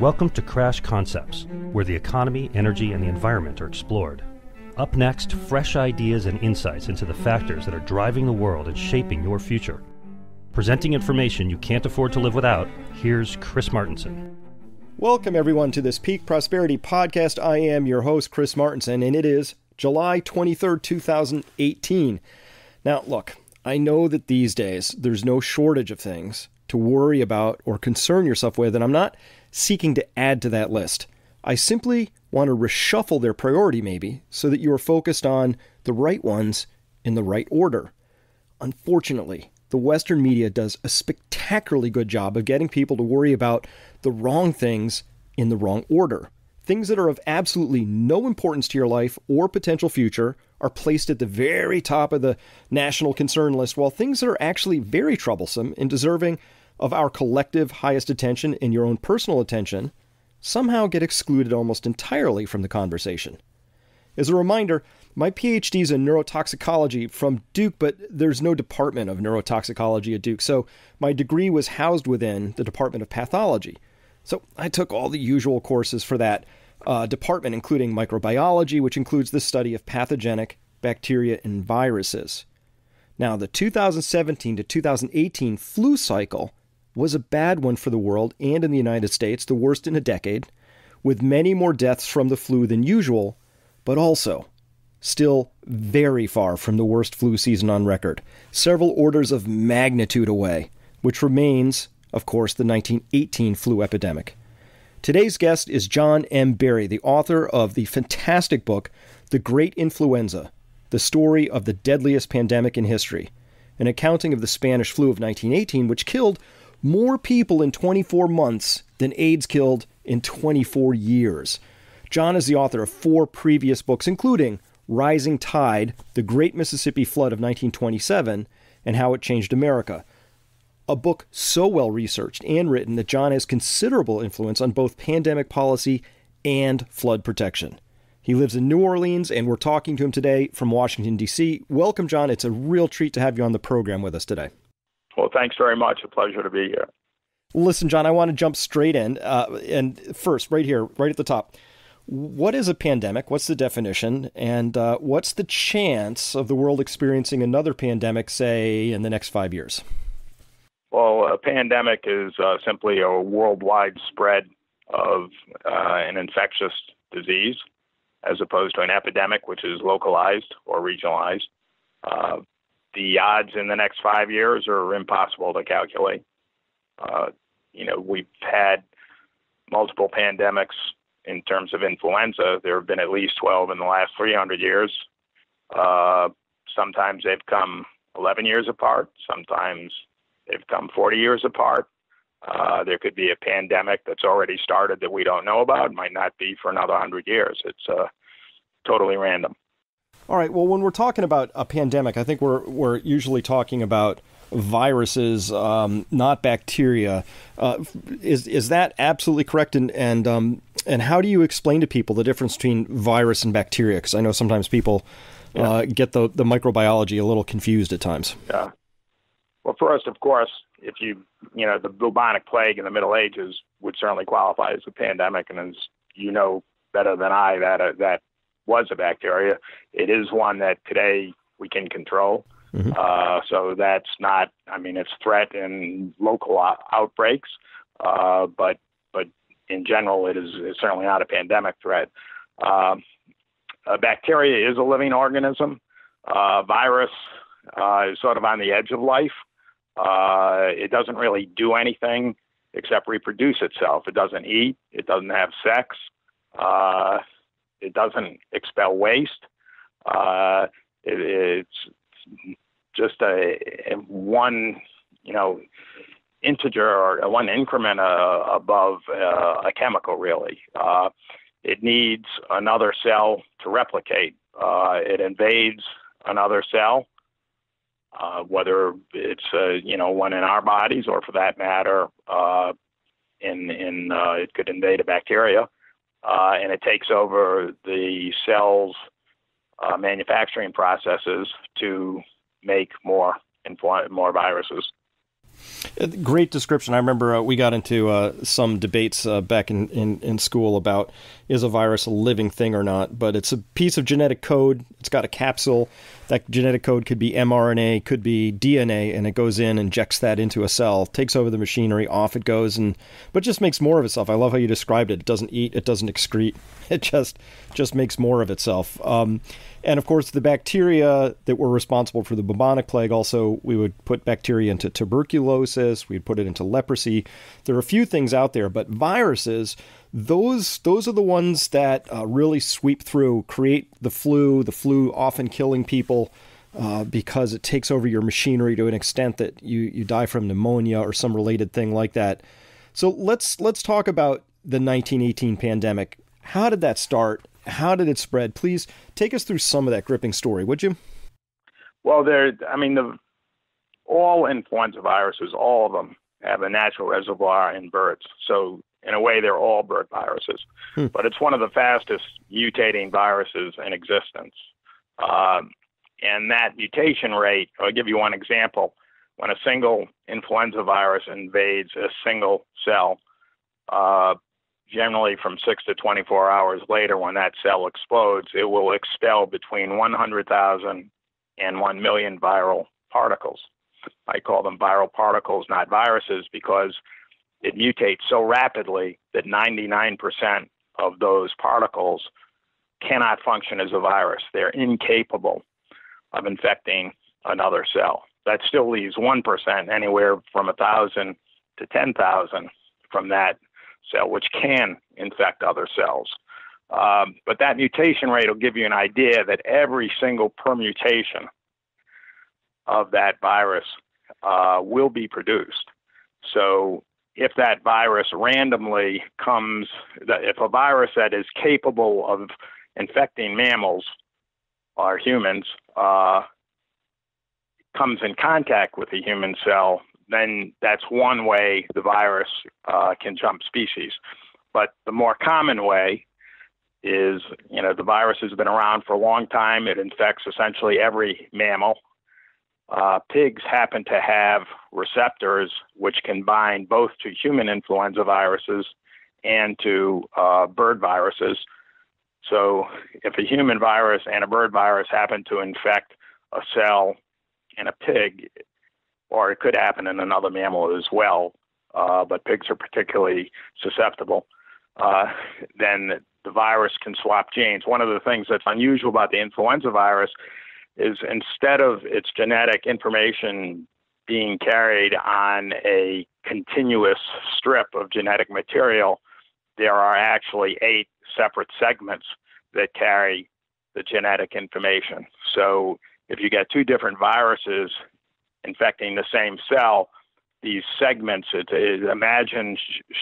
Welcome to Crash Concepts, where the economy, energy, and the environment are explored. Up next, fresh ideas and insights into the factors that are driving the world and shaping your future. Presenting information you can't afford to live without, here's Chris Martinson. Welcome everyone to this Peak Prosperity Podcast. I am your host, Chris Martinson, and it is July 23rd, 2018. Now look, I know that these days there's no shortage of things to worry about or concern yourself with, and I'm not seeking to add to that list. I simply want to reshuffle their priority maybe so that you are focused on the right ones in the right order. Unfortunately, the Western media does a spectacularly good job of getting people to worry about the wrong things in the wrong order. Things that are of absolutely no importance to your life or potential future are placed at the very top of the national concern list, while things that are actually very troublesome and deserving of our collective highest attention and your own personal attention somehow get excluded almost entirely from the conversation. As a reminder, my PhD is in neurotoxicology from Duke, but there's no department of neurotoxicology at Duke, so my degree was housed within the Department of Pathology. So I took all the usual courses for that department, including microbiology, which includes the study of pathogenic bacteria and viruses. Now, the 2017 to 2018 flu cycle was a bad one for the world and in the United States, the worst in a decade, with many more deaths from the flu than usual, but also still very far from the worst flu season on record, several orders of magnitude away, which remains, of course, the 1918 flu epidemic. Today's guest is John M. Barry, the author of the fantastic book, The Great Influenza, The Story of the Deadliest Pandemic in History, an accounting of the Spanish flu of 1918, which killed more people in 24 months than AIDS killed in 24 years. John is the author of 4 previous books, including Rising Tide, The Great Mississippi Flood of 1927, and How It Changed America, a book so well researched and written that John has considerable influence on both pandemic policy and flood protection. He lives in New Orleans, and we're talking to him today from Washington, D.C. Welcome, John. It's a real treat to have you on the program with us today. Well, thanks very much. A pleasure to be here. Listen, John, I want to jump straight in. And first, right here, right at the top, what is a pandemic? What's the definition? And what's the chance of the world experiencing another pandemic, say, in the next 5 years? Well, a pandemic is simply a worldwide spread of an infectious disease, as opposed to an epidemic, which is localized or regionalized. The odds in the next 5 years are impossible to calculate. We've had multiple pandemics in terms of influenza. There have been at least 12 in the last 300 years. Sometimes they've come 11 years apart. Sometimes they've come 40 years apart. There could be a pandemic that's already started that we don't know about. It might not be for another 100 years. It's totally random. All right. Well, when we're talking about a pandemic, I think we're usually talking about viruses, not bacteria. Is that absolutely correct? And how do you explain to people the difference between virus and bacteria? Because I know sometimes people get the microbiology a little confused at times. Yeah. Well, first, of course, if the bubonic plague in the Middle Ages would certainly qualify as a pandemic, and as you know better than I, that was a bacteria. It is one that today we can control. Mm-hmm. So that's not, it's threat and local outbreaks, but in general, it's certainly not a pandemic threat. A bacteria is a living organism. Virus is sort of on the edge of life. It doesn't really do anything except reproduce itself. It doesn't eat. It doesn't have sex. It doesn't expel waste. It's just a one, integer or one increment above a chemical, really. It needs another cell to replicate. It invades another cell, whether it's, one in our bodies or, for that matter, it could invade a bacteria. And it takes over the cell's manufacturing processes to make more viruses. Great description. I remember we got into some debates back in school about, is a virus a living thing or not? But it's a piece of genetic code. It's got a capsule. That genetic code could be mRNA, could be DNA, and it goes in, injects that into a cell, takes over the machinery, off it goes, but just makes more of itself. I love how you described it. It doesn't eat, it doesn't excrete, it just makes more of itself. And of course, the bacteria that were responsible for the bubonic plague, also, we would put bacteria into tuberculosis, we'd put it into leprosy. There are a few things out there, but viruses, those are the ones that really sweep through, create the flu often killing people because it takes over your machinery to an extent that you die from pneumonia or some related thing like that. So let's talk about the 1918 pandemic. How did that start? How did it spread? Please take us through some of that gripping story, would you? Well, all influenza viruses, all of them, have a natural reservoir in birds. So in a way, they're all bird viruses. But it's one of the fastest mutating viruses in existence. And that mutation rate, I'll give you one example. When a single influenza virus invades a single cell, generally from 6 to 24 hours later, when that cell explodes, it will expel between 100,000 and 1 million viral particles. I call them viral particles, not viruses, because it mutates so rapidly that 99% of those particles cannot function as a virus. They're incapable of infecting another cell. That still leaves 1%, anywhere from 1,000 to 10,000 from that cell, which can infect other cells. But that mutation rate will give you an idea that every single permutation of that virus will be produced. So if that virus randomly comes, if a virus that is capable of infecting mammals or humans comes in contact with a human cell, then that's one way the virus can jump species. But the more common way is, the virus has been around for a long time. It infects essentially every mammal. Pigs happen to have receptors which can bind both to human influenza viruses and to bird viruses. So if a human virus and a bird virus happen to infect a cell in a pig, or it could happen in another mammal as well, but pigs are particularly susceptible, then the virus can swap genes. One of the things that's unusual about the influenza virus is, instead of its genetic information being carried on a continuous strip of genetic material, there are actually 8 separate segments that carry the genetic information. So if you get 2 different viruses infecting the same cell, these segments, imagine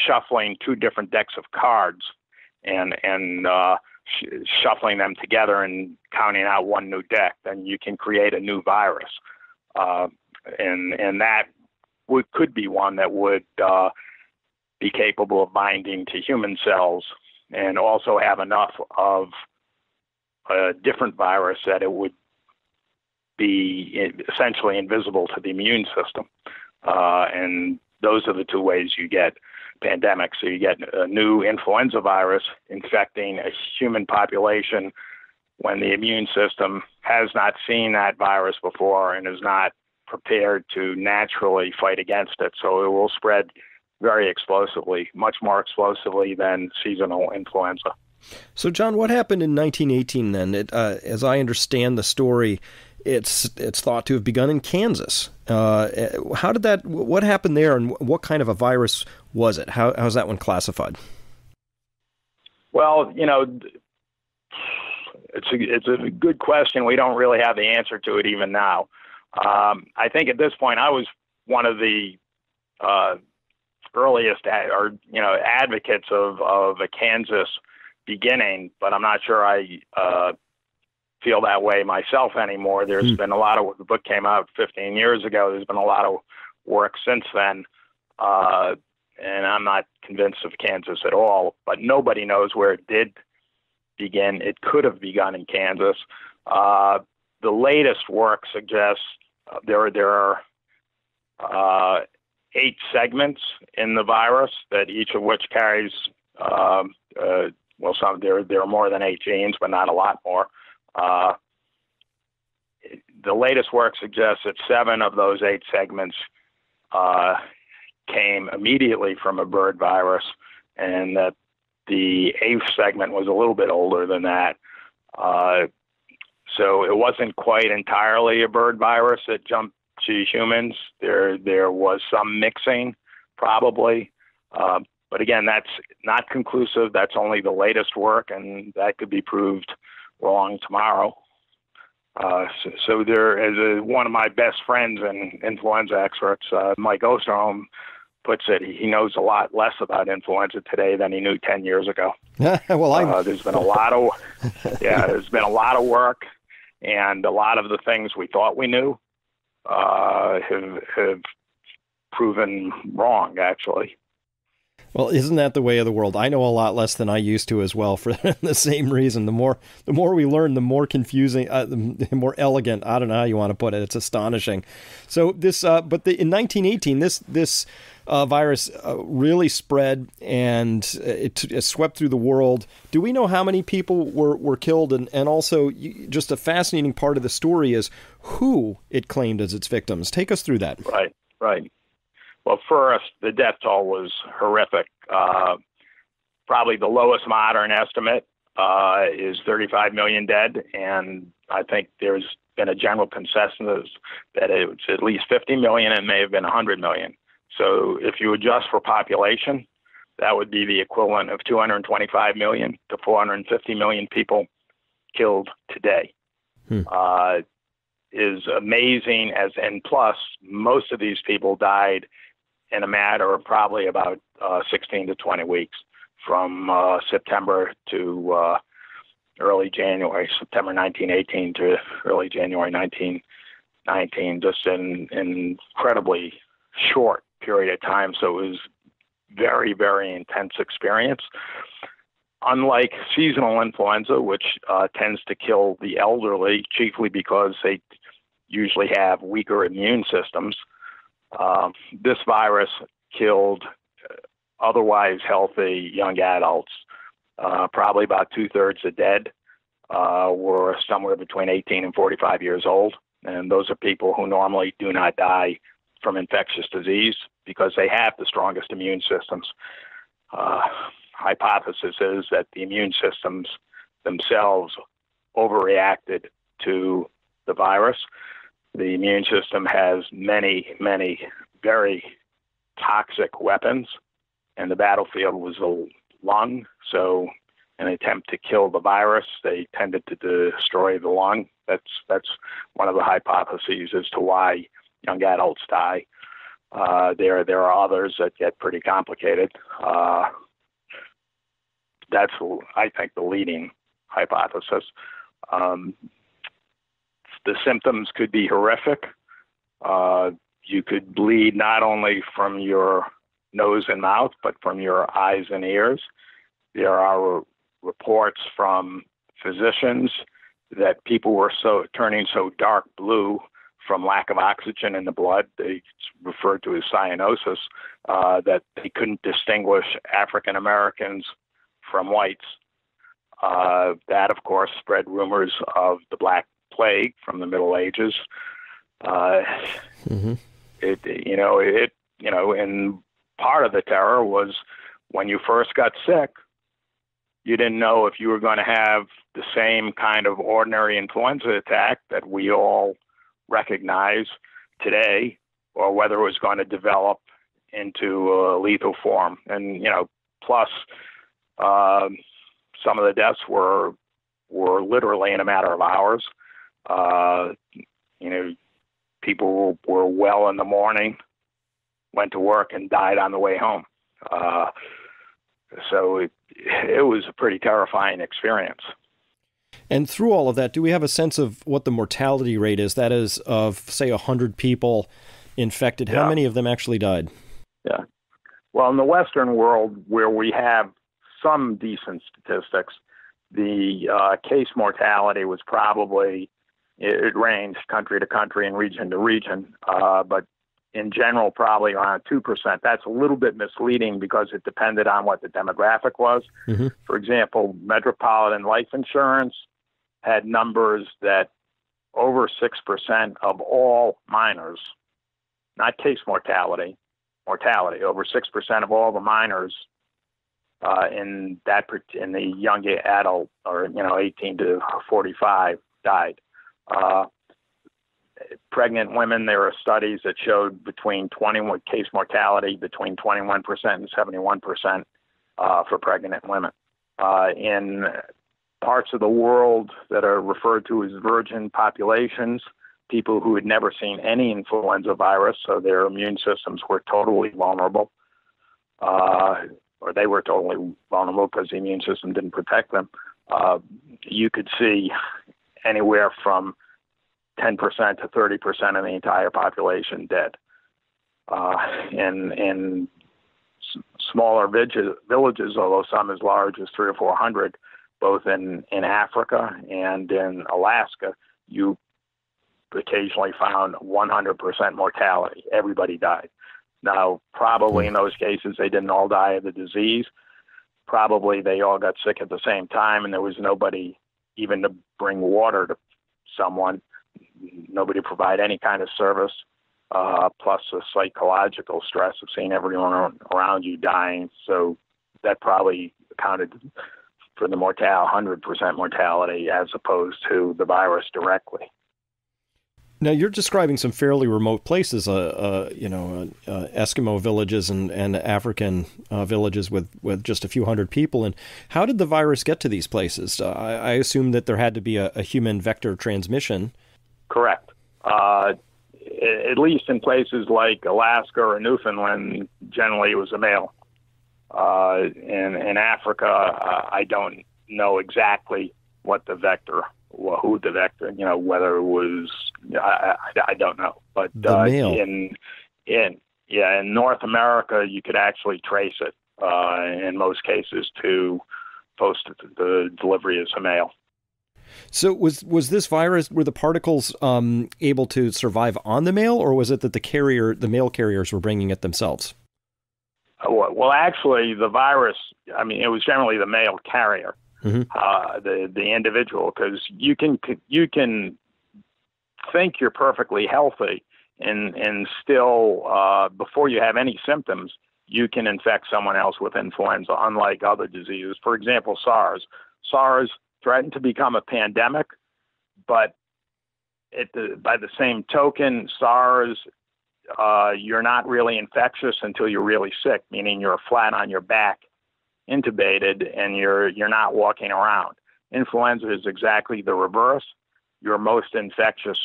shuffling 2 different decks of cards and shuffling them together and counting out one new deck, then you can create a new virus. And that could be one that would be capable of binding to human cells and also have enough of a different virus that it would be essentially invisible to the immune system. And those are the 2 ways you get pandemic. So you get a new influenza virus infecting a human population when the immune system has not seen that virus before and is not prepared to naturally fight against it. So it will spread very explosively, much more explosively than seasonal influenza. So, John, what happened in 1918 then? As I understand the story, it's thought to have begun in Kansas. How did that? What happened there, and what kind of a virus was it? How's that one classified? Well, it's a good question. We don't really have the answer to it even now. I think at this point, I was one of the earliest advocates of a Kansas beginning, but I'm not sure I feel that way myself anymore. There's been a lot of, the book came out 15 years ago. There's been a lot of work since then. And I'm not convinced of Kansas at all, but nobody knows where it did begin. It could have begun in Kansas. The latest work suggests there are 8 segments in the virus, that each of which carries, there are more than 8 genes, but not a lot more. The latest work suggests that 7 of those 8 segments came immediately from a bird virus, and that the 8th segment was a little bit older than that. So it wasn't quite entirely a bird virus that jumped to humans. There was some mixing, probably. But again, that's not conclusive. That's only the latest work, and that could be proved wrong tomorrow. So there, as one of my best friends and influenza experts, Mike Osterholm, puts it, he knows a lot less about influenza today than he knew 10 years ago. Well, there's been a lot of there's been a lot of work, and a lot of the things we thought we knew have proven wrong, actually. Well, isn't that the way of the world? I know a lot less than I used to as well, for the same reason. The more we learn, the more confusing, the more elegant. I don't know how you want to put it. It's astonishing. So this, in 1918, this virus really spread, and it swept through the world. Do we know how many people were killed? And also, just a fascinating part of the story is who it claimed as its victims. Take us through that. Right. Well, first, the death toll was horrific. Probably the lowest modern estimate is 35 million dead, and I think there's been a general consensus that it's at least 50 million and may have been 100 million. So if you adjust for population, that would be the equivalent of 225 million to 450 million people killed today. Is amazing, and plus, most of these people died in a matter of probably about 16 to 20 weeks, from September to early January, September 1918 to early January 1919, just an incredibly short period of time. So it was very, very intense experience. Unlike seasonal influenza, which tends to kill the elderly, chiefly because they usually have weaker immune systems, this virus killed otherwise healthy young adults. Probably about 2/3 of dead were somewhere between 18 and 45 years old. And those are people who normally do not die from infectious disease because they have the strongest immune systems. Hypothesis is that the immune systems themselves overreacted to the virus. The immune system has many, many very toxic weapons, and the battlefield was the lung. So in an attempt to kill the virus, they tended to destroy the lung. That's one of the hypotheses as to why young adults die. There are others that get pretty complicated. That's, I think, the leading hypothesis. The symptoms could be horrific. You could bleed not only from your nose and mouth, but from your eyes and ears. There are reports from physicians that people were turning dark blue from lack of oxygen in the blood. It's referred to as cyanosis, that they couldn't distinguish African Americans from whites. That, of course, spread rumors of the Black Plague from the Middle Ages. And part of the terror was when you first got sick, you didn't know if you were going to have the same kind of ordinary influenza attack that we all recognize today, or whether it was going to develop into a lethal form. And, plus, some of the deaths were literally in a matter of hours. People were well in the morning, went to work, and died on the way home. So it was a pretty terrifying experience. And through all of that, do we have a sense of what the mortality rate is? That is, of, say, 100 people infected. How many of them actually died? Yeah. Well, in the Western world, where we have some decent statistics, the case mortality was probably, it ranged country to country and region to region, but in general probably around 2%. That's a little bit misleading because it depended on what the demographic was. Mm-hmm. For example, Metropolitan Life Insurance had numbers that over 6% of all minors, not case mortality, over 6% of all the minors in the young adult, or 18 to 45, died. Pregnant women, there are studies that showed case mortality between 21% and 71% for pregnant women. In parts of the world that are referred to as virgin populations, people who had never seen any influenza virus, so their immune systems were totally vulnerable, because the immune system didn't protect them. You could see anywhere from 10% to 30% of the entire population dead. In smaller villages, although some as large as 300 or 400, both in Africa and in Alaska, you occasionally found 100% mortality. Everybody died. Now, probably in those cases, they didn't all die of the disease. Probably they all got sick at the same time, and there was nobody even to bring water to someone, nobody provide any kind of service, plus the psychological stress of seeing everyone around you dying. So that probably accounted for the 100% mortality as opposed to the virus directly. Now, you're describing some fairly remote places, Eskimo villages and African villages with just a few hundred people. And how did the virus get to these places? I assume that there had to be a human vector transmission. Correct. At least in places like Alaska or Newfoundland, generally it was a male. In Africa, I don't know exactly whether it was, I don't know. But the male. In North America, you could actually trace it in most cases to post the delivery as a male. So was this virus, were the particles able to survive on the male, or was it that the male carriers were bringing it themselves? Well, actually, the virus, it was generally the male carrier, mm-hmm. the individual, because you can think you're perfectly healthy and still, before you have any symptoms, you can infect someone else with influenza, unlike other diseases. For example, SARS. SARS threatened to become a pandemic, but by the same token, SARS, you're not really infectious until you're really sick, meaning you're flat on your back, intubated, and you're not walking around. Influenza is exactly the reverse. You're most infectious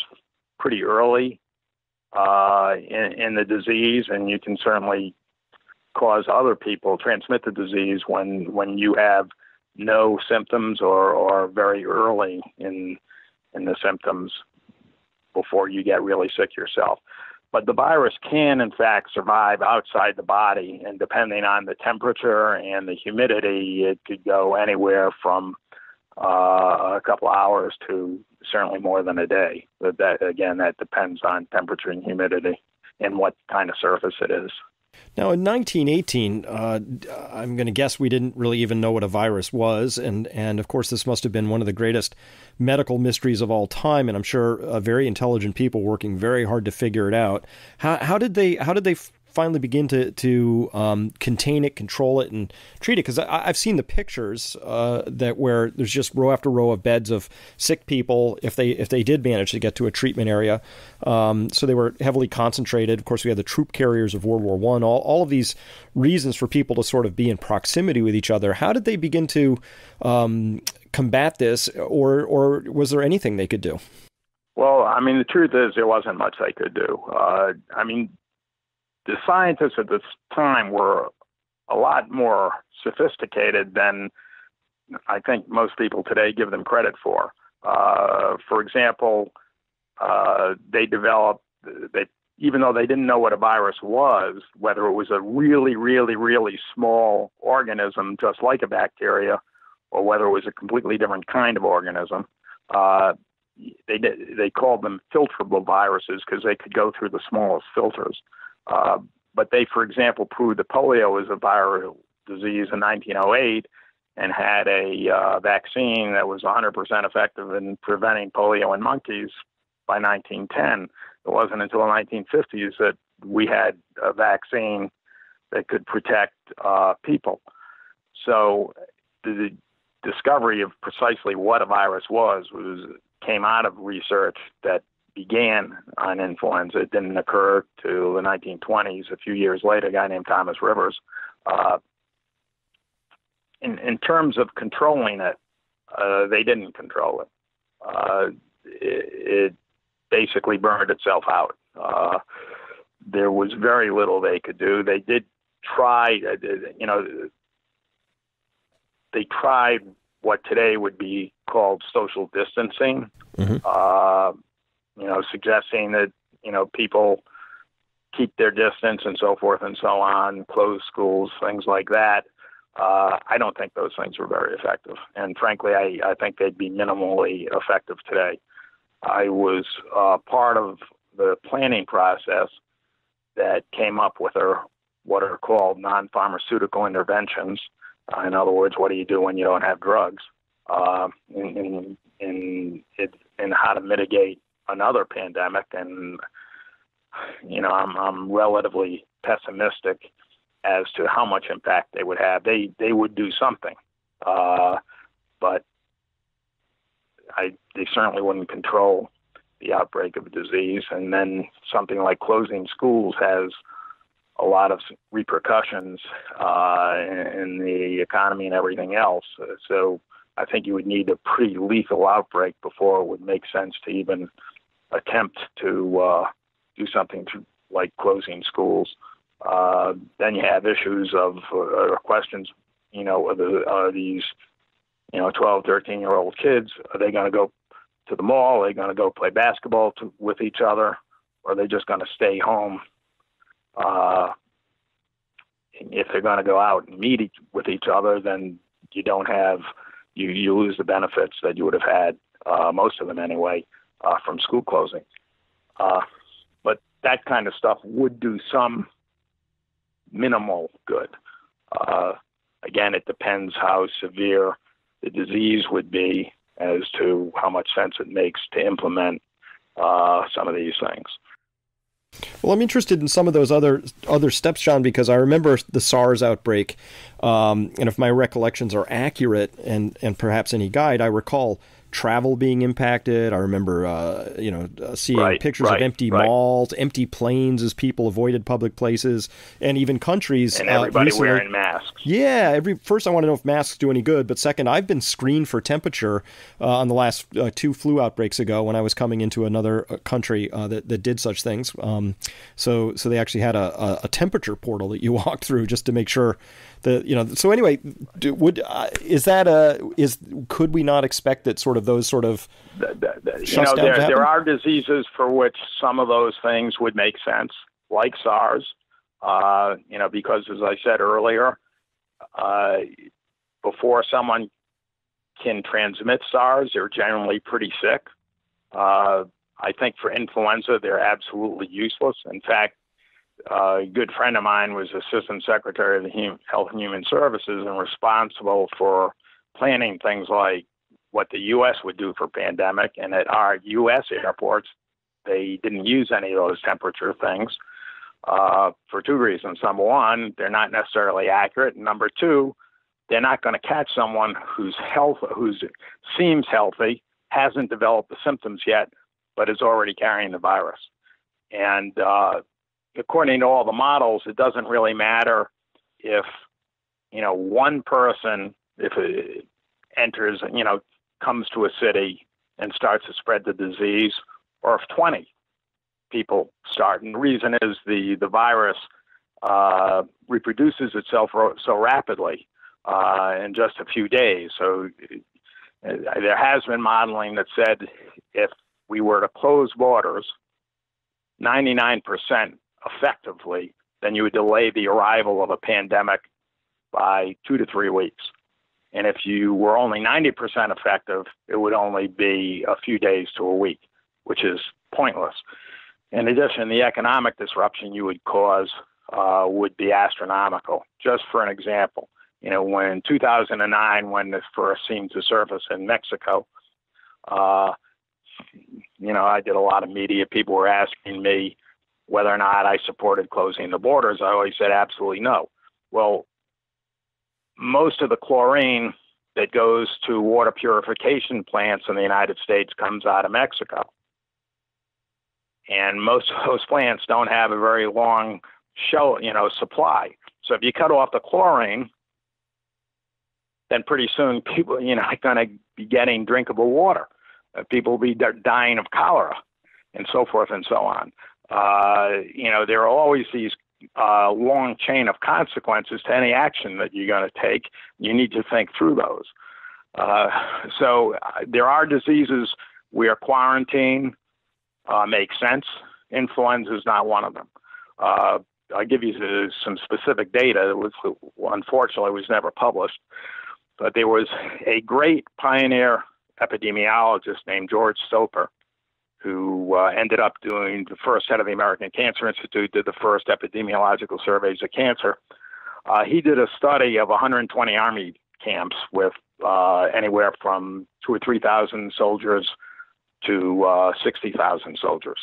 pretty early in the disease, and you can certainly cause other people, transmit the disease when you have no symptoms or very early in the symptoms before you get really sick yourself. But the virus can, in fact, survive outside the body, and depending on the temperature and the humidity, it could go anywhere from a couple hours to certainly more than a day. But that depends on temperature and humidity and what kind of surface it is. Now, in 1918, I'm going to guess we didn't really even know what a virus was. And of course, this must have been one of the greatest medical mysteries of all time. And I'm sure very intelligent people working very hard to figure it out. How did they finally begin to contain it, control it, and treat it? Because I've seen the pictures that where there's just row after row of beds of sick people if they did manage to get to a treatment area. So they were heavily concentrated. Of course, we had the troop carriers of World War I, all of these reasons for people to sort of be in proximity with each other. How did they begin to combat this, or was there anything they could do? Well, the truth is there wasn't much they could do. The scientists at this time were a lot more sophisticated than I think most people today give them credit for. For example, even though they didn't know what a virus was, whether it was a really, really, really small organism, just like a bacteria, or whether it was a completely different kind of organism, they called them filterable viruses because they could go through the smallest filters. But they, for example, proved that polio is a viral disease in 1908 and had a vaccine that was 100% effective in preventing polio in monkeys by 1910. It wasn't until the 1950s that we had a vaccine that could protect people. So the discovery of precisely what a virus was came out of research that began on influenza. It didn't occur till the 1920s. A few years later, a guy named Thomas Rivers. In terms of controlling it, they didn't control it. It basically burned itself out. There was very little they could do. They did try, they tried what today would be called social distancing, suggesting that, people keep their distance and so forth and so on, close schools, things like that. I don't think those things were very effective. And frankly, I think they'd be minimally effective today. I was part of the planning process that came up with what are called non-pharmaceutical interventions. In other words, what do you do when you don't have drugs? And how to mitigate another pandemic. And, I'm relatively pessimistic as to how much impact they would have. They would do something, but they certainly wouldn't control the outbreak of a disease. And then something like closing schools has a lot of repercussions in the economy and everything else. So I think you would need a pretty lethal outbreak before it would make sense to even attempt to do something like closing schools. Then you have issues of questions, are these, 12, 13-year-old kids, are they going to go to the mall? Are they going to go play basketball with each other? Or are they just going to stay home? If they're going to go out and meet with each other, then you don't have, you lose the benefits that you would have had, most of them anyway, from school closing. But that kind of stuff would do some minimal good. Again, it depends how severe the disease would be as to how much sense it makes to implement some of these things. Well, I'm interested in some of those other steps, John, because I remember the SARS outbreak, and if my recollections are accurate and perhaps any guide, I recall travel being impacted. I remember, seeing pictures of empty malls, empty planes as people avoided public places, and even countries. And everybody wearing masks. Yeah. First, I want to know if masks do any good. But second, I've been screened for temperature on the last two flu outbreaks ago when I was coming into another country that did such things. So they actually had a temperature portal that you walked through just to make sure that, So anyway, could we not expect that sort of those sort of shuts down to happen? There are diseases for which some of those things would make sense, like SARS, because as I said earlier, before someone can transmit SARS, they're generally pretty sick. I think for influenza, they're absolutely useless. In fact, a good friend of mine was Assistant Secretary of the Health and Human Services and responsible for planning things like what the U.S. would do for pandemic. And at our U.S. airports, they didn't use any of those temperature things for two reasons. Number one, they're not necessarily accurate. Number two, they're not going to catch someone who seems healthy, hasn't developed the symptoms yet, but is already carrying the virus. And according to all the models, it doesn't really matter if, one person, if it enters, comes to a city and starts to spread the disease, or if 20 people start. And the reason is the virus reproduces itself so rapidly in just a few days. So there has been modeling that said if we were to close borders 99% effectively, then you would delay the arrival of a pandemic by 2 to 3 weeks. And if you were only 90% effective, it would only be a few days to a week, which is pointless. In addition, the economic disruption you would cause would be astronomical. Just for an example, you know, when 2009, when this first seemed to surface in Mexico, you know, I did a lot of media. People were asking me whether or not I supported closing the borders. I always said absolutely no. Well, most of the chlorine that goes to water purification plants in the United States comes out of Mexico. And most of those plants don't have a very long supply. So if you cut off the chlorine, then pretty soon people, you know, are going to be getting drinkable water. People will be dying of cholera and so forth and so on. You know, there are always these long chain of consequences to any action that you're going to take. You need to think through those. So there are diseases where quarantine makes sense. Influenza is not one of them. I'll give you some specific data that was, unfortunately, was never published. But there was a great pioneer epidemiologist named George Soper, who ended up doing the first head of the American Cancer Institute, did the first epidemiological surveys of cancer. He did a study of 120 Army camps with anywhere from 2,000 or 3,000 soldiers to 60,000 soldiers.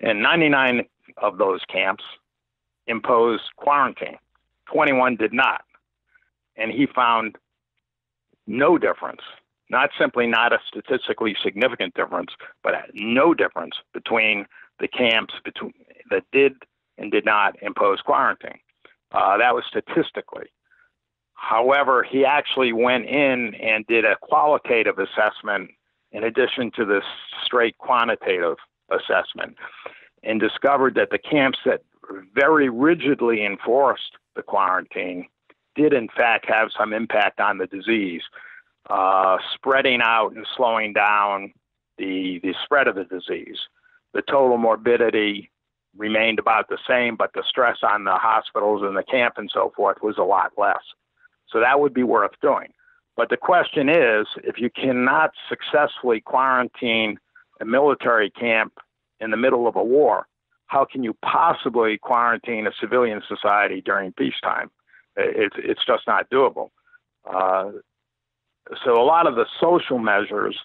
And 99 of those camps imposed quarantine. 21 did not. And he found no difference, not simply not a statistically significant difference, but no difference between the camps that did and did not impose quarantine. That was statistically. However, he actually went in and did a qualitative assessment in addition to this straight quantitative assessment, and discovered that the camps that very rigidly enforced the quarantine did in fact have some impact on the disease, spreading out and slowing down the spread of the disease. The total morbidity remained about the same, but the stress on the hospitals and the camp and so forth was a lot less. So that would be worth doing. But the question is, if you cannot successfully quarantine a military camp in the middle of a war, how can you possibly quarantine a civilian society during peacetime? It's just not doable. So a lot of the social measures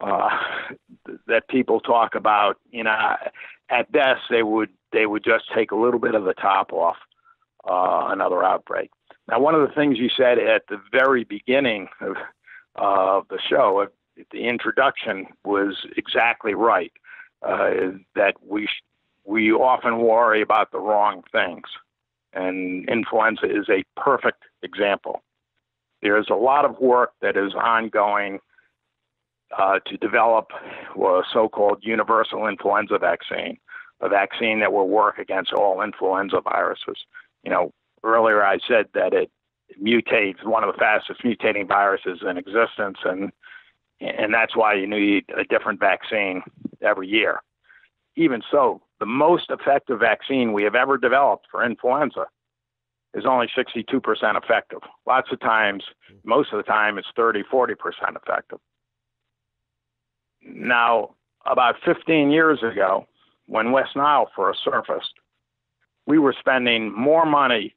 that people talk about, you know, at best they would just take a little bit of the top off another outbreak. Now, one of the things you said at the very beginning of the show, the introduction, was exactly right. That we often worry about the wrong things. And influenza is a perfect example. There is a lot of work that is ongoing to develop a so-called universal influenza vaccine, a vaccine that will work against all influenza viruses. You know, earlier I said that it mutates, one of the fastest mutating viruses in existence, and that's why you need a different vaccine every year. Even so, the most effective vaccine we have ever developed for influenza is only 62% effective. Lots of times, most of the time, it's 30, 40% effective. Now, about 15 years ago, when West Nile first surfaced, we were spending more money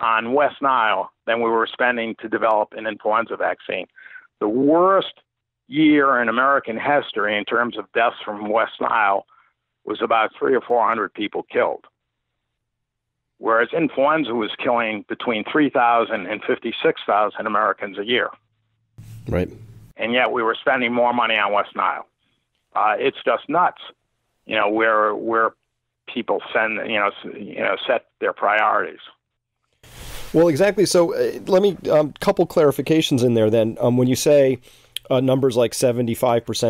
on West Nile than we were spending to develop an influenza vaccine. The worst year in American history in terms of deaths from West Nile was about 300 or 400 people killed, whereas influenza was killing between 3,000 and 56,000 Americans a year. Right. And yet we were spending more money on West Nile. It's just nuts, you know, where people set their priorities. Well, exactly. So let me couple clarifications in there then. When you say numbers like 75%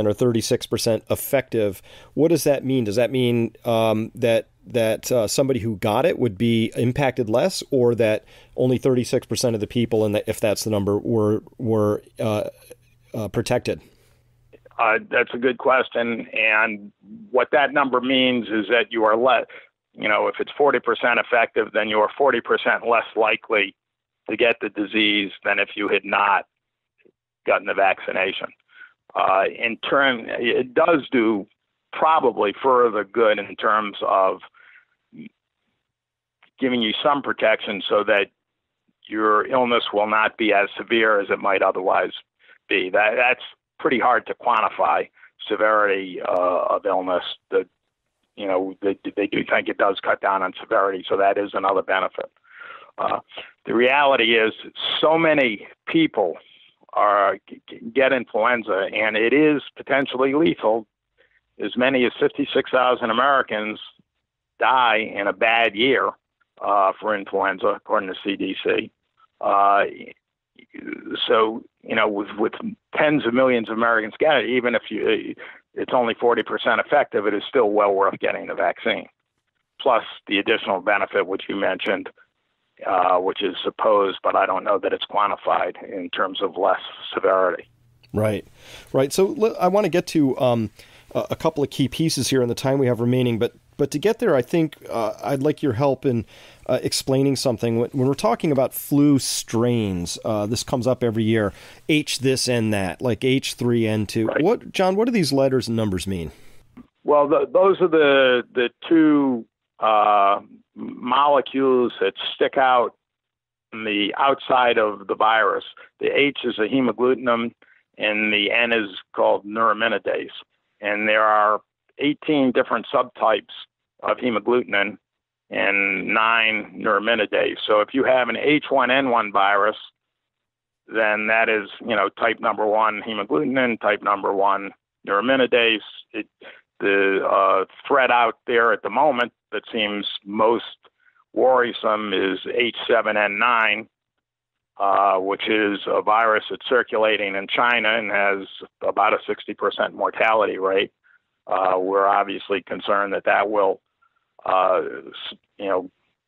or 36% effective, what does that mean? Does that mean that somebody who got it would be impacted less, or that only 36% of the people, and that if that's the number, were protected? That's a good question, and what that number means is that you are less. You know, if it's 40% effective, then you are 40% less likely to get the disease than if you had not gotten the vaccination. In turn, it does do probably further good in terms of giving you some protection so that your illness will not be as severe as it might otherwise be. That's pretty hard to quantify, severity of illness. They do think it does cut down on severity, so that is another benefit. The reality is so many people get influenza, and it is potentially lethal. As many as 56,000 Americans die in a bad year for influenza, according to CDC. So, with tens of millions of Americans get it, even if it's only 40% effective, it is still well worth getting the vaccine. Plus the additional benefit, which you mentioned, which is supposed, but I don't know that it's quantified in terms of less severity. Right. So I want to get to a couple of key pieces here in the time we have remaining, but to get there, I think I'd like your help in explaining something. When we're talking about flu strains, this comes up every year, H this and that, like H3N2. Right. John, what do these letters and numbers mean? Well, those are the two molecules that stick out on the outside of the virus. The H is a hemagglutinin, and the N is called neuraminidase. And there are 18 different subtypes of hemagglutinin and 9 neuraminidase. So if you have an H1N1 virus, then that is, type number 1 hemagglutinin, type number 1 neuraminidase. The threat out there at the moment that seems most worrisome is H7N9, which is a virus that's circulating in China and has about a 60% mortality rate. We're obviously concerned that will,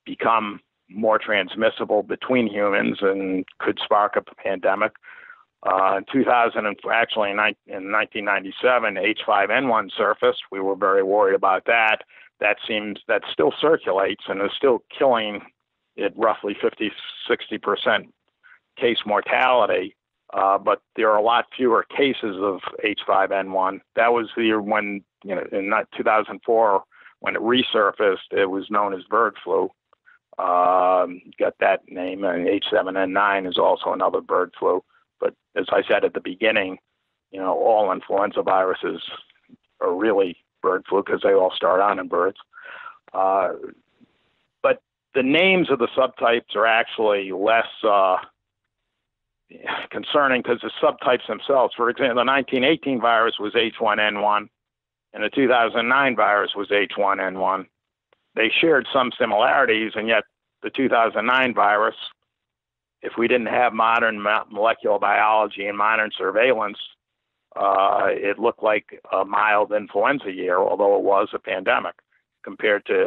become more transmissible between humans and could spark a pandemic. In 1997, H5N1 surfaced. We were very worried about that. That still circulates and is still killing at roughly 50-60% case mortality. But there are a lot fewer cases of H5N1. That was the year when, in 2004, when it resurfaced, it was known as bird flu. Got that name, and H7N9 is also another bird flu. But as I said at the beginning, all influenza viruses are really bird flu because they all start out in birds. But the names of the subtypes are actually less concerning because the subtypes themselves, for example, the 1918 virus was H1N1 and the 2009 virus was H1N1. They shared some similarities, and yet the 2009 virus, if we didn't have modern molecular biology and modern surveillance, it looked like a mild influenza year, although it was a pandemic, compared to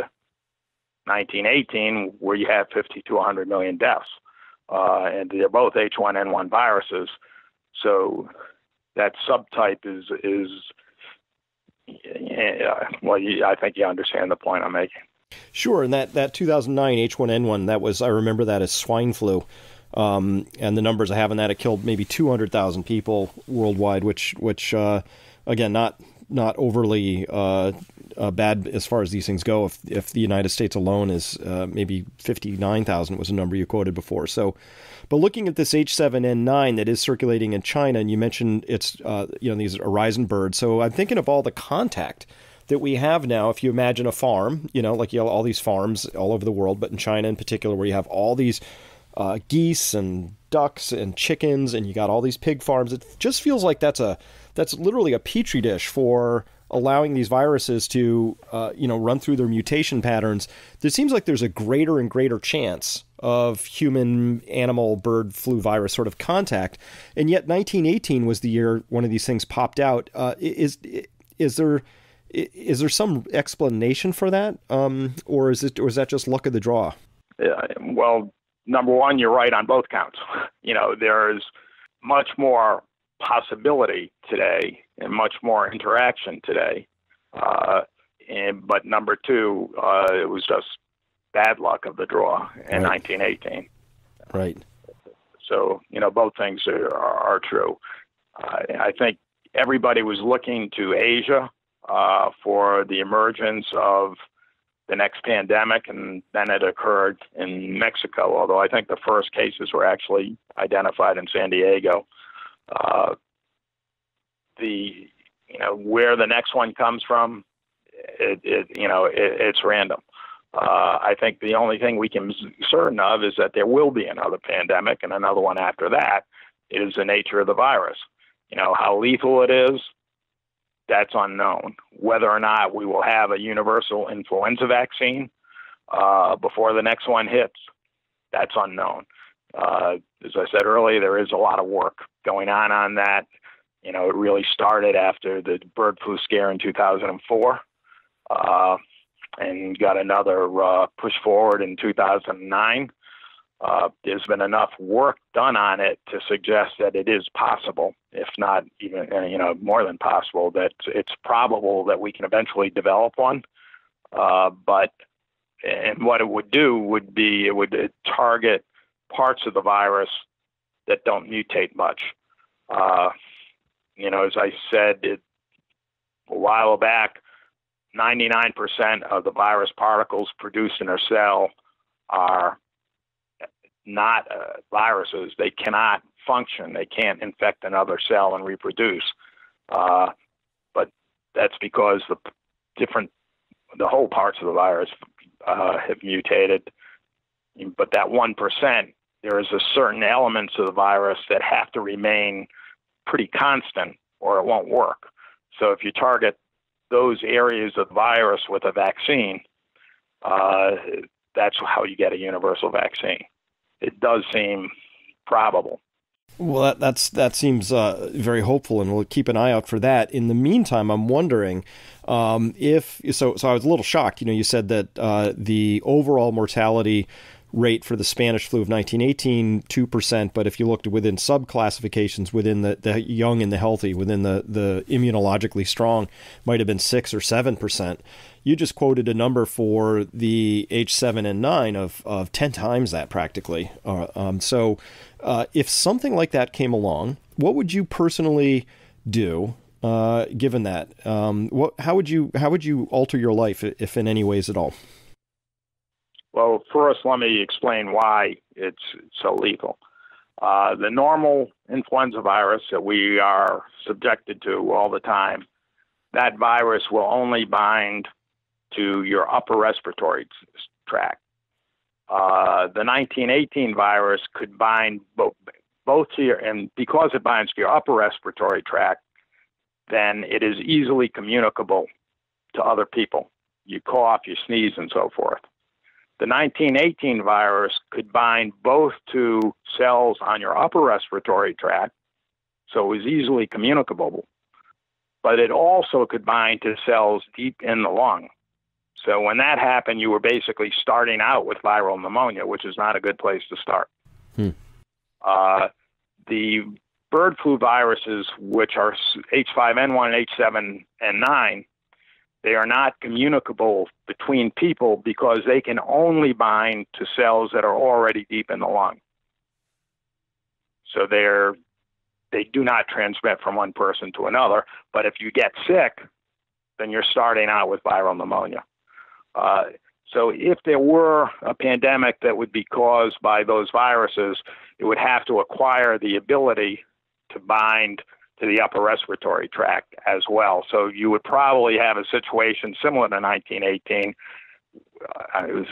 1918, where you have 50 to 100 million deaths. And they're both H1N1 viruses. So that subtype I think you understand the point I'm making. Sure. And that 2009 H1N1, I remember that as swine flu. And the numbers I have on that, it killed maybe 200,000 people worldwide, which again, not overly bad as far as these things go. If the United States alone is maybe 59,000 was a number you quoted before. So, but looking at this H7N9 that is circulating in China, and you mentioned it's these horizon birds. So I'm thinking of all the contact that we have now. If you imagine a farm, like you have all these farms all over the world, but in China in particular, where you have all these geese and ducks and chickens, and you got all these pig farms. It just feels like that's literally a petri dish for allowing these viruses to run through their mutation patterns. It seems like there's a greater and greater chance of human, animal, bird flu virus sort of contact, and yet 1918 was the year one of these things popped out. Is there some explanation for that, or is that just luck of the draw? Yeah, well, number one, you're right on both counts. There's much more possibility today and much more interaction today. But number two, it was just bad luck of the draw in 1918. Right. So, you know, both things are true. I think everybody was looking to Asia for the emergence of the next pandemic, and then it occurred in Mexico, although I think the first cases were actually identified in San Diego. Where the next one comes from, it's random. I think the only thing we can be certain of is that there will be another pandemic and another one after that. It is the nature of the virus. You know, how lethal it is, that's unknown. Whether or not we will have a universal influenza vaccine before the next one hits, that's unknown. As I said earlier, there is a lot of work going on that. You know, it really started after the bird flu scare in 2004 and got another push forward in 2009. There's been enough work done on it to suggest that it is possible, if not even, more than possible, that it's probable that we can eventually develop one. But what it would do would be it would target parts of the virus that don't mutate much. As I said a while back, 99% of the virus particles produced in our cell are not viruses. They cannot function. They can't infect another cell and reproduce. But that's because the whole parts of the virus have mutated. But that 1%, there is a certain elements of the virus that have to remain pretty constant or it won't work. So if you target those areas of virus with a vaccine, that's how you get a universal vaccine. It does seem probable. Well, that seems very hopeful, and we'll keep an eye out for that. In the meantime, I'm wondering if I was a little shocked. You know, you said that the overall mortality rate for the Spanish flu of 1918, 2%, but if you looked within subclassifications within the young and the healthy, within the immunologically strong, might have been 6 or 7%. You just quoted a number for the H7N9 of 10 times that practically. So if something like that came along, what would you personally do given that? How would you alter your life, if in any ways at all? Well, first, let me explain why it's so lethal. The normal influenza virus that we are subjected to all the time, that virus will only bind to your upper respiratory tract. The 1918 virus could bind both to your, and because it binds to your upper respiratory tract, then it is easily communicable to other people. You cough, you sneeze, and so forth. The 1918 virus could bind both to cells on your upper respiratory tract, so it was easily communicable, but it also could bind to cells deep in the lung. So when that happened, you were basically starting out with viral pneumonia, which is not a good place to start. The bird flu viruses, which are H5N1 and H7N9, they are not communicable between people because they can only bind to cells that are already deep in the lung. So they do not transmit from one person to another. But if you get sick, then you're starting out with viral pneumonia. So if there were a pandemic that would be caused by those viruses, it would have to acquire the ability to bind to the upper respiratory tract as well. So you would probably have a situation similar to 1918. It was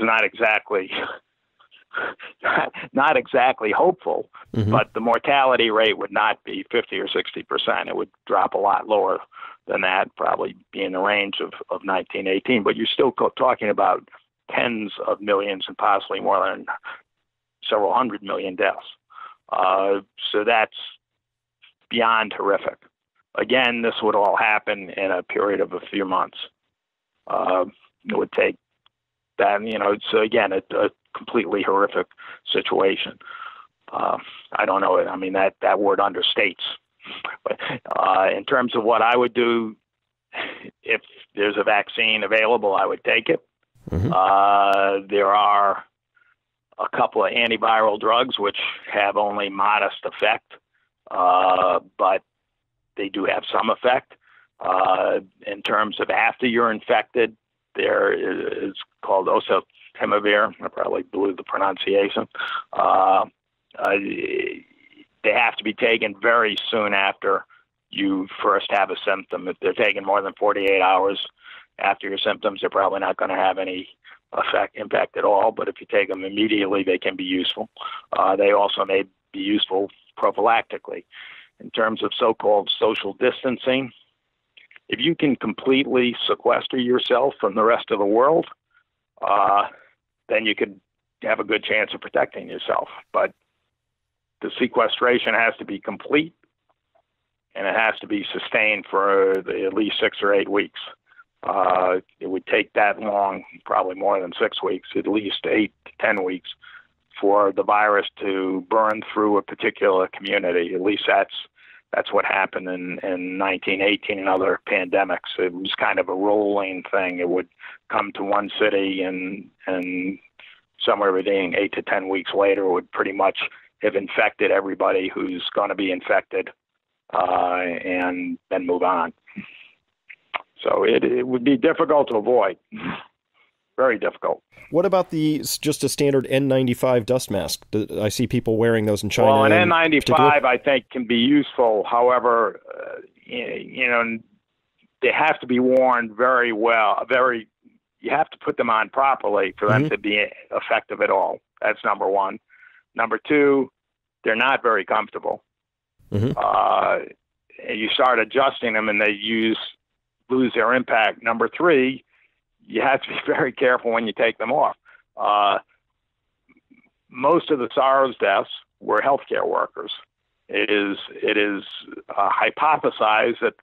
not exactly hopeful, but the mortality rate would not be 50 or 60%. It would drop a lot lower than that, probably be in the range of 1918. But you're still talking about tens of millions and possibly more than several hundred million deaths. So that's beyond horrific. Again, this would all happen in a period of a few months. It would take that, so again, a completely horrific situation. I don't know. I mean, that word understates. But in terms of what I would do, if there's a vaccine available, I would take it. There are a couple of antiviral drugs, which have only modest effect, but they do have some effect. In terms of after you're infected, there is called oseltamivir. I probably blew the pronunciation. They have to be taken very soon after you first have a symptom. If they're taken more than 48 hours after your symptoms, they're probably not going to have any impact at all. But if you take them immediately, they can be useful. They also may be useful prophylactically. In terms of so-called social distancing, if you can completely sequester yourself from the rest of the world, then you could have a good chance of protecting yourself. But the sequestration has to be complete, and it has to be sustained for at least 6 or 8 weeks. It would take that long, probably more than 6 weeks, at least 8 to 10 weeks, for the virus to burn through a particular community. At least that's what happened in 1918 and other pandemics. It was kind of a rolling thing. It would come to one city, and somewhere between 8 to 10 weeks later, it would pretty much have infected everybody who's going to be infected, and then move on. So it would be difficult to avoid. Very difficult. What about just a standard N95 dust mask? I see people wearing those in China. Well, an N95, I think, can be useful. However, they have to be worn very well. You have to put them on properly for them to be effective at all. That's number one. Number two, they're not very comfortable. Mm-hmm. You start adjusting them, and they lose their impact. Number three, you have to be very careful when you take them off. Most of the SARS deaths were healthcare workers. It is hypothesized that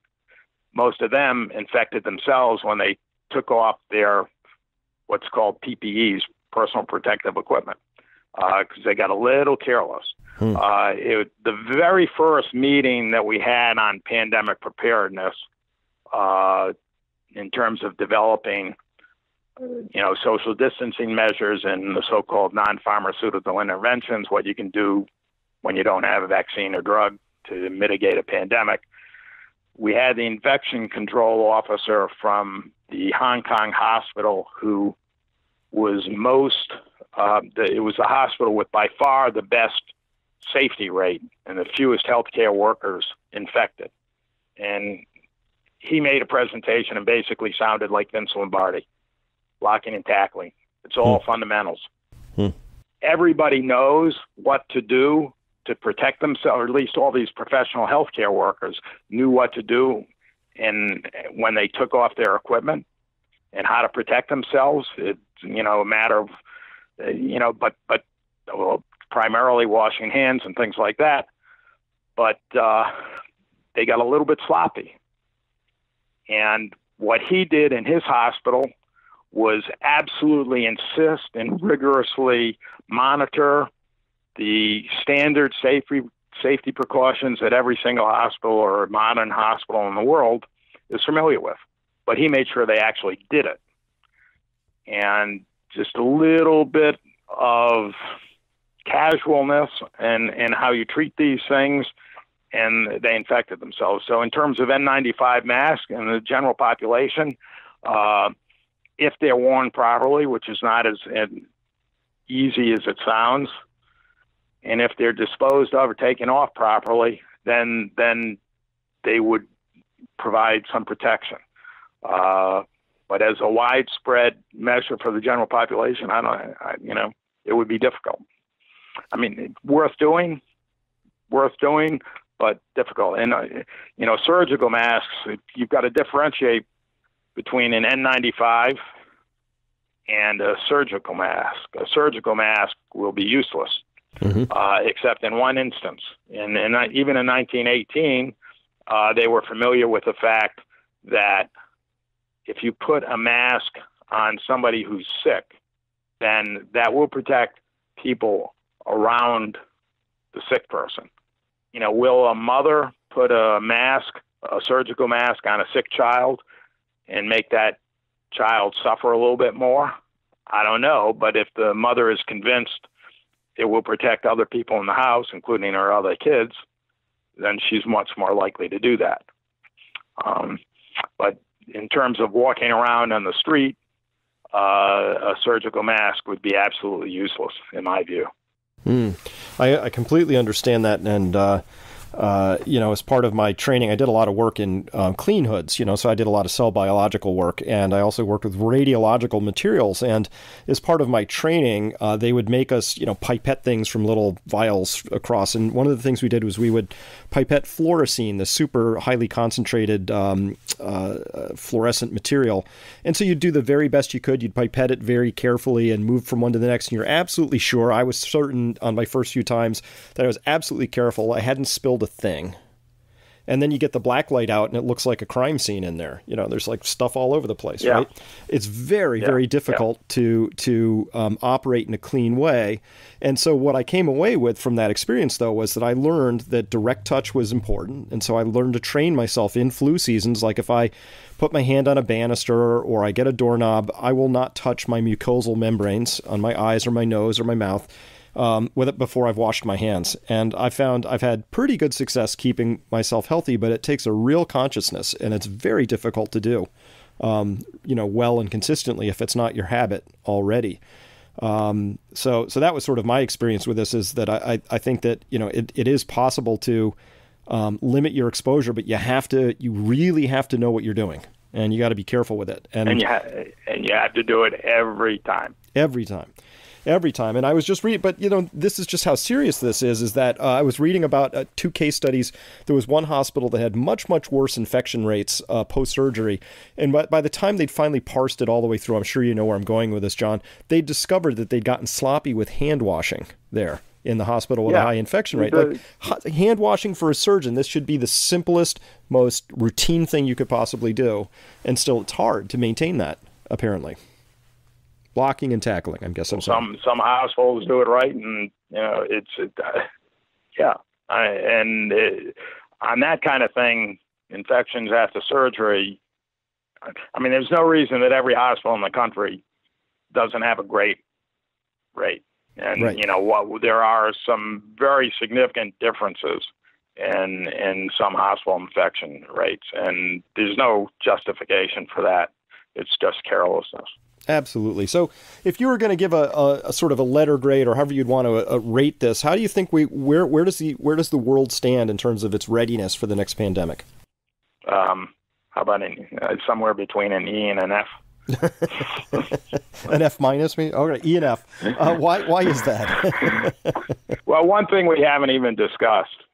most of them infected themselves when they took off their what's called PPEs, personal protective equipment, because they got a little careless. The very first meeting that we had on pandemic preparedness, in terms of developing, social distancing measures and the so-called non-pharmaceutical interventions, what you can do when you don't have a vaccine or drug to mitigate a pandemic. We had the infection control officer from the Hong Kong hospital who was it was a hospital with by far the best safety rate and the fewest healthcare workers infected. And he made a presentation and basically sounded like Vince Lombardi, blocking and tackling. It's all fundamentals. Everybody knows what to do to protect themselves, or at least all these professional healthcare workers knew what to do. And when they took off their equipment and how to protect themselves, a matter of, primarily washing hands and things like that. But they got a little bit sloppy. And what he did in his hospital was absolutely insist and rigorously monitor the standard safety precautions that every single hospital or modern hospital in the world is familiar with. But he made sure they actually did it. And just a little bit of casualness and how you treat these things, and they infected themselves. So in terms of N95 masks and the general population, if they're worn properly, which is not as easy as it sounds, and if they're disposed of or taken off properly, then they would provide some protection. But as a widespread measure for the general population, it would be difficult. I mean, worth doing, but difficult. And, surgical masks, you've got to differentiate between an N95 and a surgical mask. A surgical mask will be useless, except in one instance. And even in 1918, they were familiar with the fact that if you put a mask on somebody who's sick, then that will protect people around the sick person. Will a mother put a surgical mask on a sick child and make that child suffer a little bit more? I don't know. But if the mother is convinced it will protect other people in the house, including her other kids, then she's much more likely to do that. But in terms of walking around on the street, a surgical mask would be absolutely useless, in my view. I completely understand that. And, you know, as part of my training, I did a lot of work in clean hoods, you know, so I did a lot of cell biological work, and I also worked with radiological materials. And as part of my training, they would make us, you know, pipette things from little vials across. And one of the things we did was we would pipette fluorescein, the super highly concentrated fluorescent material. And so you'd do the very best you could. You'd pipette it very carefully and move from one to the next. And you're absolutely sure. I was certain on my first few times that I was absolutely careful. I hadn't spilled a thing. And then you get the black light out and it looks like a crime scene in there. You know, there's like stuff all over the place, yeah. Right? It's very, yeah. very difficult yeah. to operate in a clean way. And so what I came away with from that experience, though, was that I learned that direct touch was important. And so I learned to train myself in flu seasons. Like if I put my hand on a banister or I get a doorknob, I will not touch my mucosal membranes on my eyes or my nose or my mouth with it before I've washed my hands. And I found I've had pretty good success keeping myself healthy, but it takes a real consciousness, and it's very difficult to do, you know, well and consistently if it's not your habit already. So that was sort of my experience with this, is that I think that, you know, it is possible to limit your exposure, but you really have to know what you're doing, and you got to be careful with it. And you have to do it every time. Every time. And I was just reading, but, you know, this is just how serious this is that I was reading about two case studies. There was one hospital that had much, much worse infection rates post-surgery. And by the time they'd finally parsed it all the way through, I'm sure you know where I'm going with this, John, they discovered that they'd gotten sloppy with hand washing there in the hospital with yeah. a high infection rate. Like hand washing for a surgeon, this should be the simplest, most routine thing you could possibly do. And still, it's hard to maintain that, apparently. Blocking and tackling, I guess. Some households do it right, and you know yeah. On that kind of thing, infections after surgery. I mean, there's no reason that every hospital in the country doesn't have a great rate, and right. you know what? There are some very significant differences in some hospital infection rates, and there's no justification for that. It's just carelessness. Absolutely. So if you were going to give a sort of a letter grade, or however you'd want to rate this, how do you think where does the world stand in terms of its readiness for the next pandemic? How about somewhere between an E and an F? An F minus? Me? All right, E and F. Why is that? Well, one thing we haven't even discussed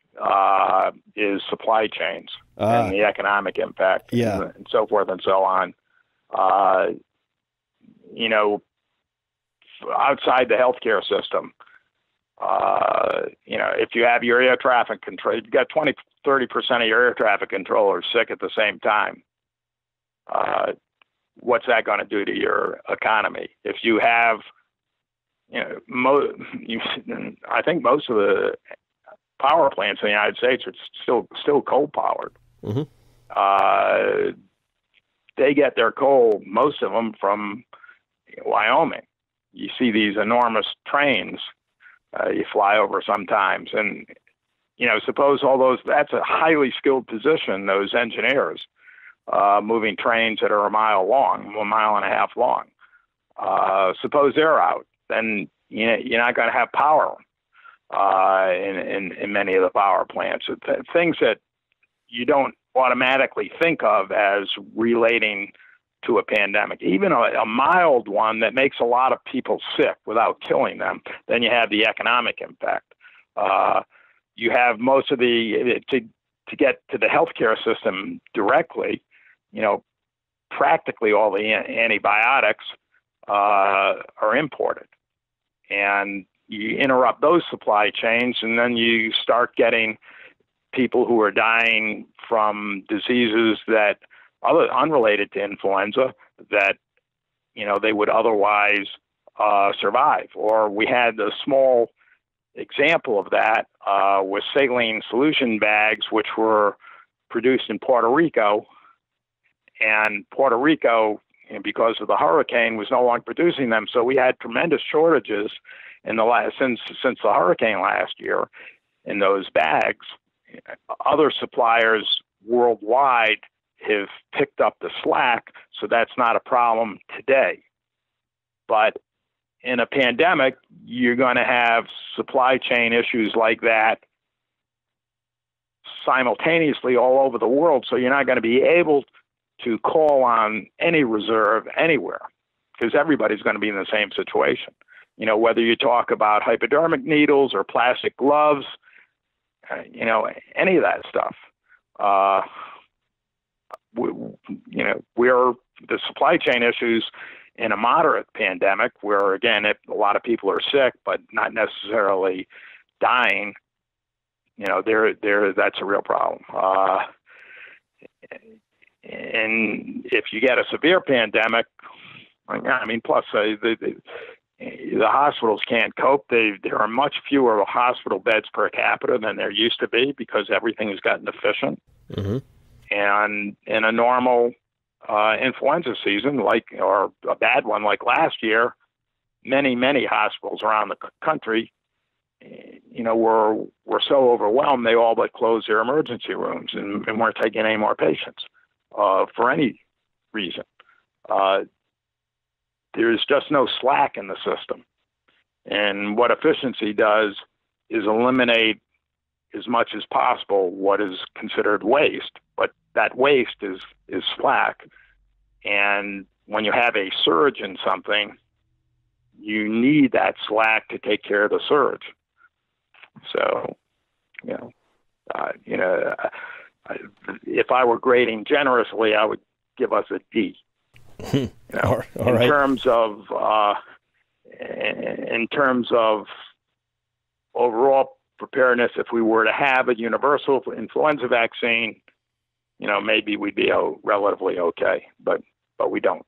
is supply chains and the economic impact yeah. and so forth and so on. You know, outside the healthcare system, you know, if you have your air traffic control, you've got 20-30% of your air traffic controllers sick at the same time. What's that going to do to your economy? If you have, you know, I think most of the power plants in the United States are still coal powered. Mm-hmm. They get their coal, most of them, from Wyoming. You see these enormous trains you fly over sometimes, and you know, suppose that's a highly skilled position, those engineers moving trains that are a mile and a half long. Suppose they're out, then you know, you're not going to have power in many of the power plants. Things that you don't automatically think of as relating to a pandemic, even a mild one that makes a lot of people sick without killing them. Then you have the economic impact. You have most of to get to the healthcare system directly, you know, practically all the antibiotics are imported, and you interrupt those supply chains, and then you start getting people who are dying from diseases that other unrelated to influenza that, you know, they would otherwise survive. Or we had a small example of that with saline solution bags, which were produced in Puerto Rico. And Puerto Rico, because of the hurricane, was no longer producing them. So we had tremendous shortages in the last since the hurricane last year in those bags, other suppliers worldwide have picked up the slack. So that's not a problem today. But in a pandemic, you're going to have supply chain issues like that simultaneously all over the world. So you're not going to be able to call on any reserve anywhere because everybody's going to be in the same situation. You know, whether you talk about hypodermic needles or plastic gloves, you know, any of that stuff. We're the supply chain issues in a moderate pandemic where, again, a lot of people are sick, but not necessarily dying. You know, that's a real problem. And if you get a severe pandemic, I mean, plus the hospitals can't cope. There are much fewer hospital beds per capita than there used to be because everything has gotten efficient. Mm-hmm. And in a normal influenza season, or a bad one like last year, many hospitals around the country, you know, were so overwhelmed they all but closed their emergency rooms and weren't taking any more patients for any reason. There's just no slack in the system. And what efficiency does is eliminate as much as possible what is considered waste, but that waste is slack. And when you have a surge in something, you need that slack to take care of the surge. So, if I were grading generously, I would give us a D. You know, all right. In terms of overall preparedness, if we were to have a universal influenza vaccine, you know, maybe we'd be relatively okay, but we don't.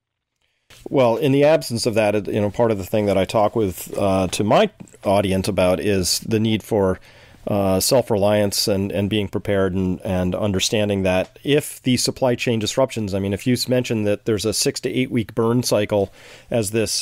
Well, in the absence of that, you know, part of the thing that I talk with to my audience about is the need for self-reliance and being prepared and understanding that if the supply chain disruptions, I mean, if you mentioned that there's a 6 to 8 week burn cycle as this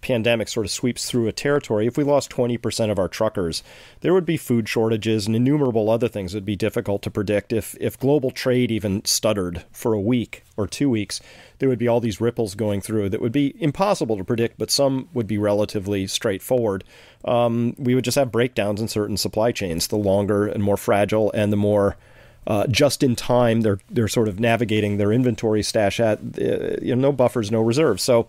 pandemic sort of sweeps through a territory, if we lost 20% of our truckers, there would be food shortages and innumerable other things that would be difficult to predict. If global trade even stuttered for a week or 2 weeks, there would be all these ripples going through that would be impossible to predict, but some would be relatively straightforward. We would just have breakdowns in certain supply chains, the longer and more fragile and the more just in time they're sort of navigating their inventory stash at, you know, no buffers, no reserves. So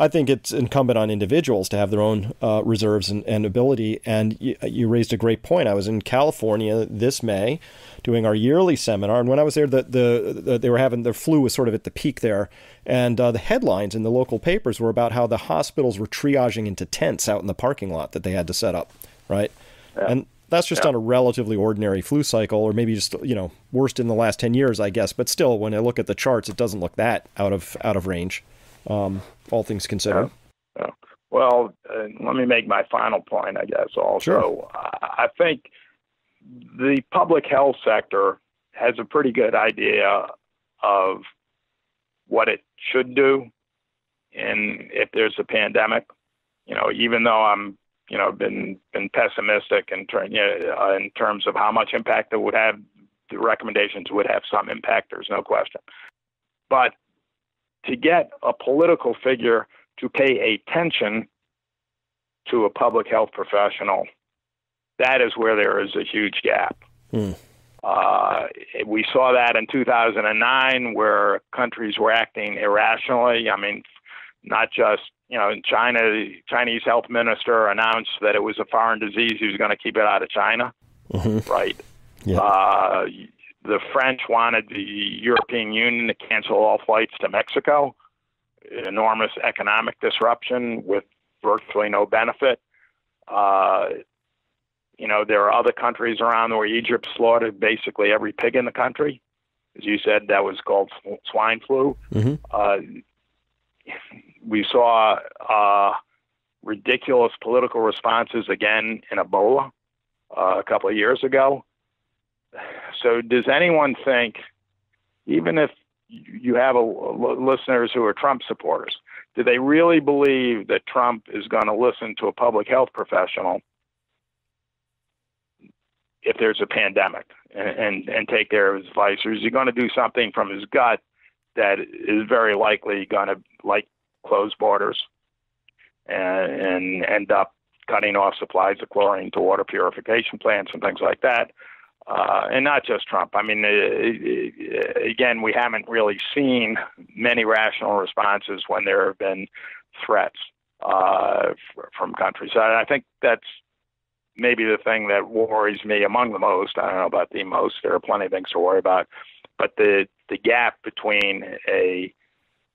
I think it's incumbent on individuals to have their own reserves and ability. And you raised a great point. I was in California this May doing our yearly seminar. And when I was there, they were having their flu was sort of at the peak there. And the headlines in the local papers were about how the hospitals were triaging into tents out in the parking lot that they had to set up. Right. Yeah. And that's just on a relatively ordinary flu cycle, or maybe just, you know, worst in the last 10 years, I guess. But still, when I look at the charts, it doesn't look that out of range, all things considered. Yeah. Well, let me make my final point, I guess, also. Sure. I think the public health sector has a pretty good idea of what it should do. And if there's a pandemic, you know, even though I've been pessimistic in terms of how much impact it would have. The recommendations would have some impact. There's no question. But to get a political figure to pay attention to a public health professional, that is where there is a huge gap. Mm. We saw that in 2009, where countries were acting irrationally. I mean, not just, you know, in China, the Chinese health minister announced that it was a foreign disease. He was going to keep it out of China. Mm-hmm. Right. Yeah. The French wanted the European Union to cancel all flights to Mexico. Enormous economic disruption with virtually no benefit. You know, there are other countries around where Egypt slaughtered basically every pig in the country. As you said, that was called swine flu. Mm-hmm. We saw ridiculous political responses again in Ebola a couple of years ago. So does anyone think, even if you have listeners who are Trump supporters, Do they really believe that Trump is going to listen to a public health professional if there's a pandemic and take care of his advice? Or is he going to do something from his gut that is very likely going to, like, close borders and end up cutting off supplies of chlorine to water purification plants and things like that? And not just Trump. I mean, again, we haven't really seen many rational responses when there have been threats from countries. So I think that's maybe the thing that worries me among the most. I don't know about the most. There are plenty of things to worry about. But the gap between a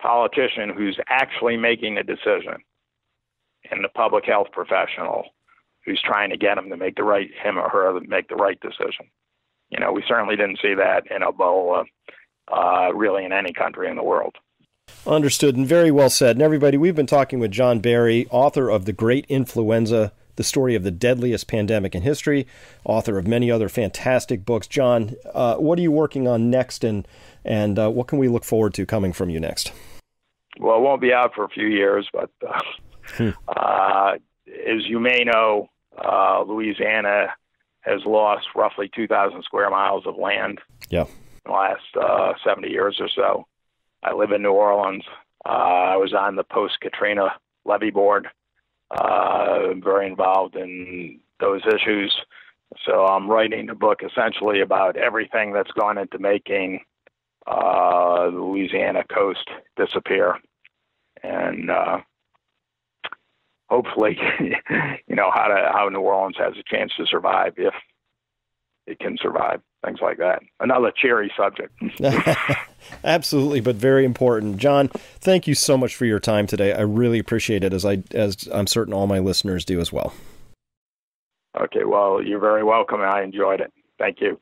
politician who's actually making a decision and the public health professional who's trying to get him to make the right, him or her to make the right decision. You know, we certainly didn't see that in Ebola, really in any country in the world. Understood, and very well said. And everybody, we've been talking with John Barry, author of The Great Influenza, the story of the deadliest pandemic in history, author of many other fantastic books. John, what are you working on next, and what can we look forward to coming from you next? Well, it won't be out for a few years, but as you may know, Louisiana has lost roughly 2,000 square miles of land in the last 70 years or so. I live in New Orleans. I was on the post-Katrina levee board, very involved in those issues. So I'm writing a book essentially about everything that's gone into making the Louisiana coast disappear. And hopefully, you know, how New Orleans has a chance to survive, if it can survive, things like that. Another cheery subject. Absolutely, but very important. John, thank you so much for your time today. I really appreciate it, as I'm certain all my listeners do as well. Okay, well, you're very welcome. I enjoyed it. Thank you.